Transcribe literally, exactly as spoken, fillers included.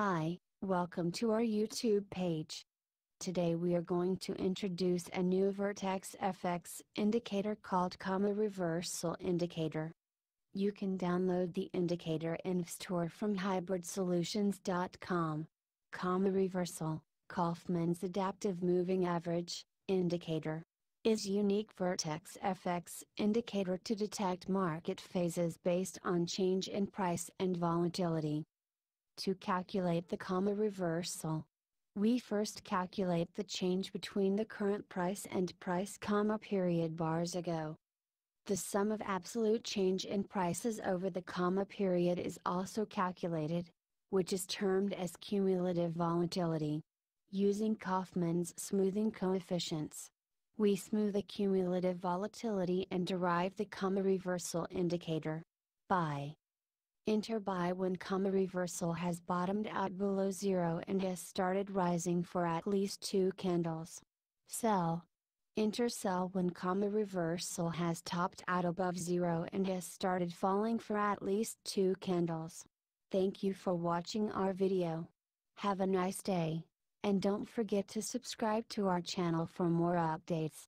Hi, welcome to our YouTube page. Today we are going to introduce a new Vertex F X indicator called KAMA Reversal Indicator. You can download the indicator in store from hybrid solutions dot com. KAMA Reversal, Kaufman's Adaptive Moving Average, Indicator, is unique Vertex F X indicator to detect market phases based on change in price and volatility. To calculate the KAMA reversal, we first calculate the change between the current price and price KAMA period bars ago. The sum of absolute change in prices over the KAMA period is also calculated, which is termed as cumulative volatility. Using Kaufman's smoothing coefficients, we smooth the cumulative volatility and derive the KAMA reversal indicator. Buy. Enter buy when KAMA reversal has bottomed out below zero and has started rising for at least two candles. Sell. Enter sell when KAMA reversal has topped out above zero and has started falling for at least two candles. Thank you for watching our video. Have a nice day. And don't forget to subscribe to our channel for more updates.